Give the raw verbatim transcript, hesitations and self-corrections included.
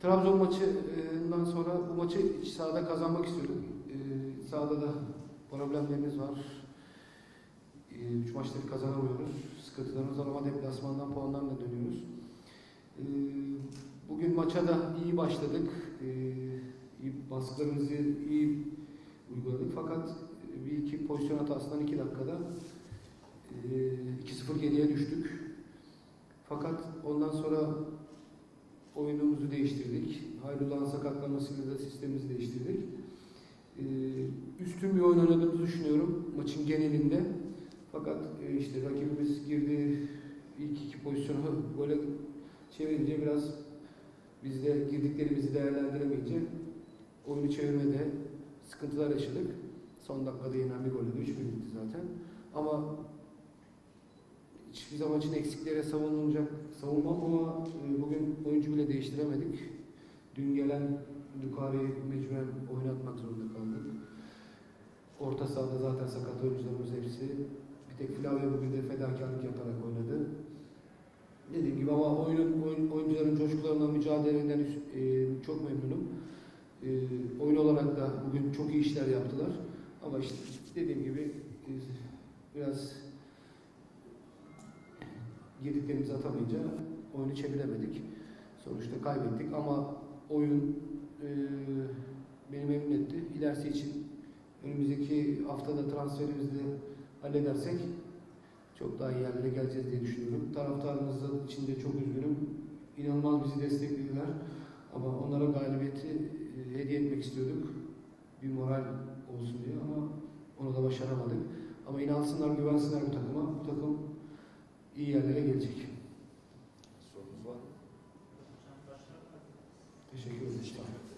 Trabzon maçından sonra bu maçı iç sahada kazanmak istiyorduk. E, sahada da problemlerimiz var. E, üç maçları kazanamıyoruz. Sıkıntılarımız var ama deplasmandan puanlarla dönüyoruz. E, bugün maça da iyi başladık. E, iyi baskılarımızı iyi uyguladık. Fakat bir iki pozisyon hatasından iki dakikada iki sıfır geriye düştük. Fakat ondan sonra oyunumuzu değiştirdik. Hayırlıhan sakatlanmasıyla da sistemimizi değiştirdik. Ee, üstün bir oyun oynadığımızı düşünüyorum maçın genelinde. Fakat e, işte rakibimiz girdi, ilk iki pozisyonu böyle çevirince biraz biz de girdiklerimizi değerlendiremeyince oyunu çevirmede sıkıntılar yaşadık. Son dakikada yenen bir golle de üç bir bitti zaten. Ama hiçbir zaman için eksiklere savunulacak savunmam ama bugün oyuncu bile değiştiremedik. Dün gelen Dukari'yi mecburen oynatmak zorunda kaldık. Orta sahada zaten sakat oyuncularımız hepsi. Bir tek Flavia bugün de fedakarlık yaparak oynadı. Dediğim gibi ama oyunun, oyun, oyuncuların coşkularına, mücadelelerinden e, çok memnunum. E, oyun olarak da bugün çok iyi işler yaptılar. Ama işte dediğim gibi e, biraz girdiklerimizi atamayınca oyunu çeviremedik. Sonuçta kaybettik ama oyun e, beni memnun etti. İlerisi için önümüzdeki haftada transferimizi de halledersek çok daha iyi yerlere geleceğiz diye düşünüyorum. Taraftarımız için de çok üzgünüm. İnanılmaz bizi desteklediler ama onlara galibiyeti e, hediye etmek istiyorduk. Bir moral olsun diye ama onu da başaramadık. Ama inansınlar, güvensinler bu takıma. Bu takım iyi yerlere gelecek. Sorunuz var mı? Teşekkür ederim.